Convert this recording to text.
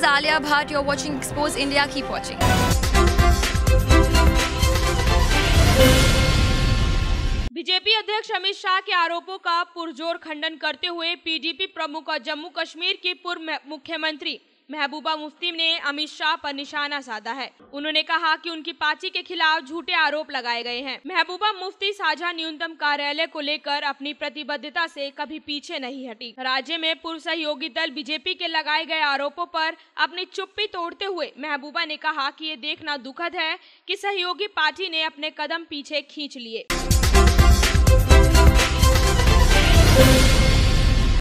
is Aaliya Bharti. You're watching Expose India. Keep watching. BJP अध्यक्ष अमित शाह के आरोपों का पुरजोर खंडन करते हुए बीजेपी प्रमुख और जम्मू कश्मीर की पूर्व मुख्यमंत्री महबूबा मुफ्ती ने अमित शाह पर निशाना साधा है। उन्होंने कहा कि उनकी पार्टी के खिलाफ झूठे आरोप लगाए गए हैं। महबूबा मुफ्ती साझा न्यूनतम कार्यालय को लेकर अपनी प्रतिबद्धता से कभी पीछे नहीं हटी। राज्य में पूर्व सहयोगी दल बीजेपी के लगाए गए आरोपों पर अपनी चुप्पी तोड़ते हुए महबूबा ने कहा कि ये देखना दुखद है कि सहयोगी पार्टी ने अपने कदम पीछे खींच लिए।